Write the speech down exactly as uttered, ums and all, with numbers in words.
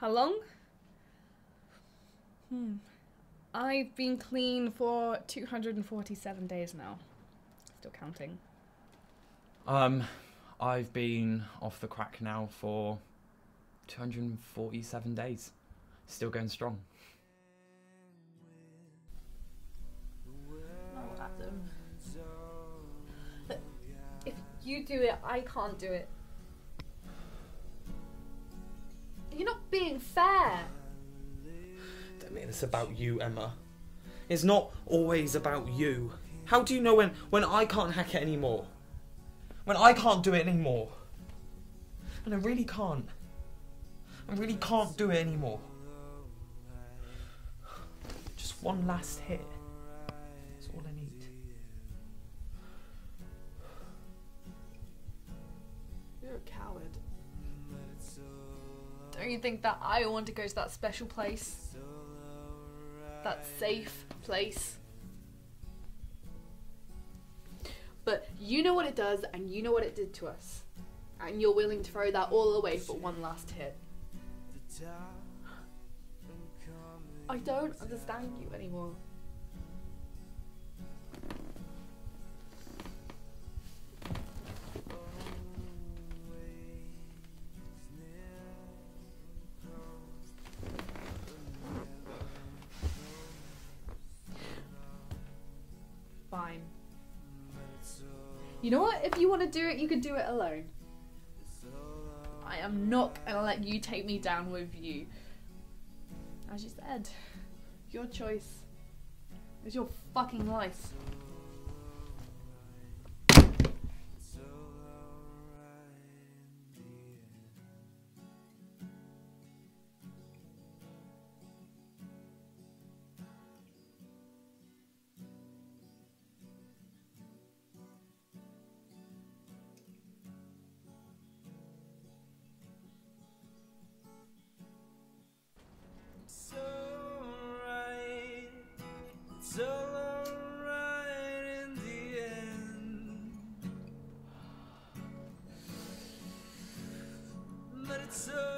How long? Hmm. I've been clean for two hundred forty-seven days now. Still counting. Um, I've been off the crack now for two hundred forty-seven days. Still going strong. Oh, Adam. But if you do it, I can't do it. You're not being fair. I mean, it's about you, Emma. It's not always about you. How do you know when, when I can't hack it anymore? When I can't do it anymore? And I really can't. I really can't do it anymore. Just one last hit. That's all I need. You're a coward. Don't you think that I want to go to that special place? That safe place. But you know what it does, and you know what it did to us. And you're willing to throw that all away for one last hit. I don't understand you anymore. Fine. You know what? If you want to do it, you can do it alone. I am not gonna let you take me down with you. As you said, your choice. It's your fucking life. It's alright, it's all alright in the end. But it's all